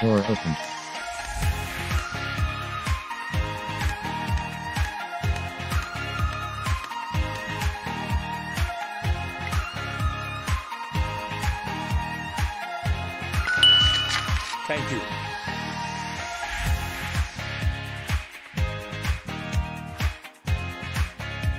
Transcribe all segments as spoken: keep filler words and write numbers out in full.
Door opened. Thank you. Thank you.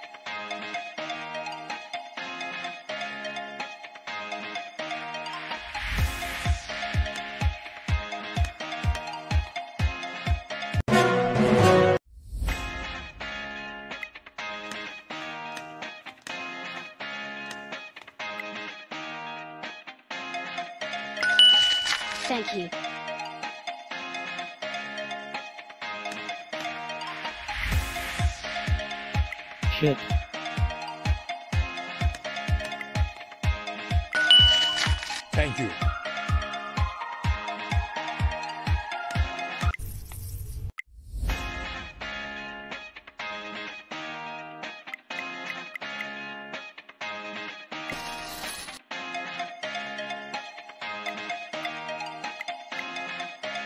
Thank you. Thank you. Shit. Thank you.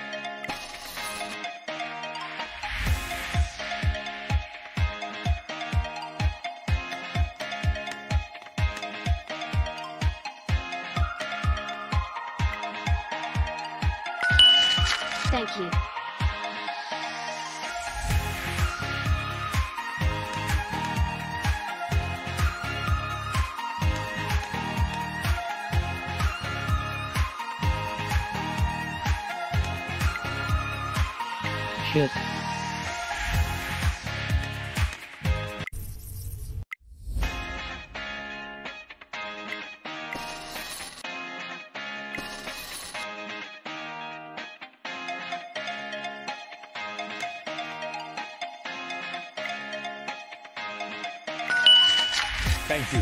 Thank you. Shit. Thank you.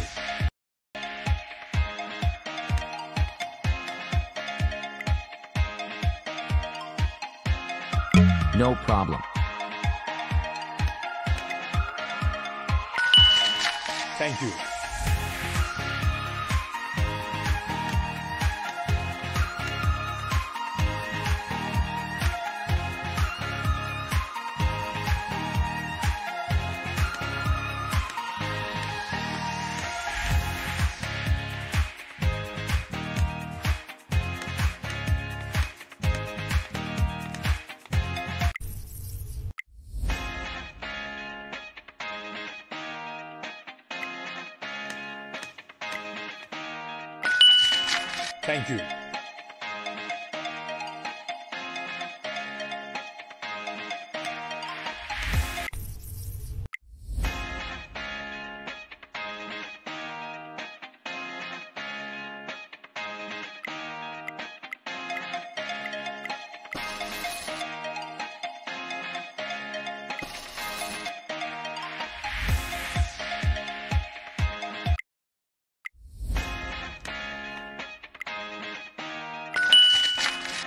No problem. Thank you. Thank you.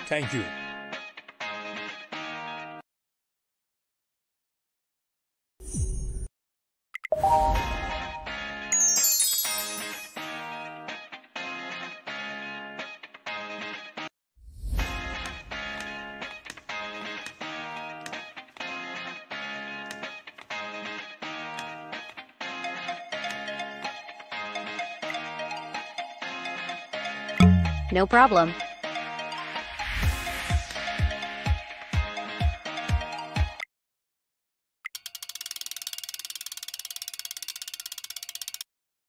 Thank you. No problem. Thank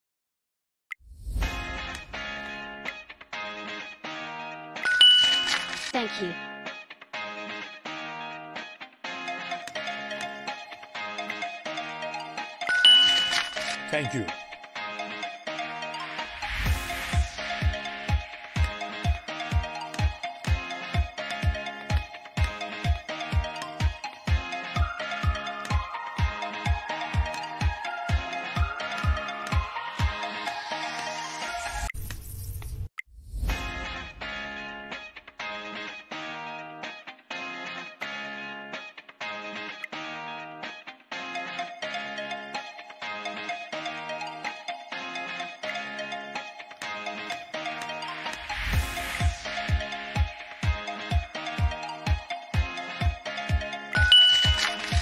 you. Thank you.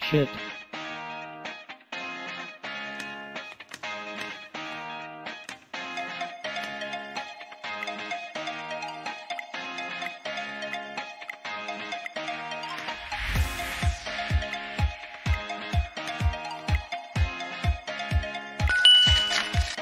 Shit.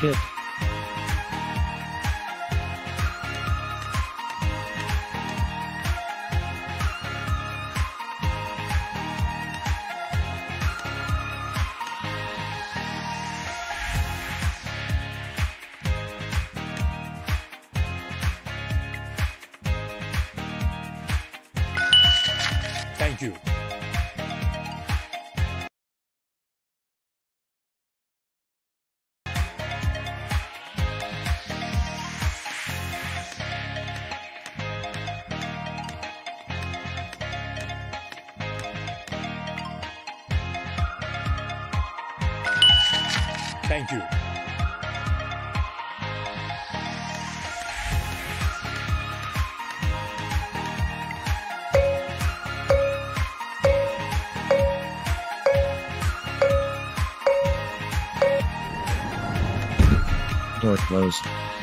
Shit. Thank you. Thank you. Door closed.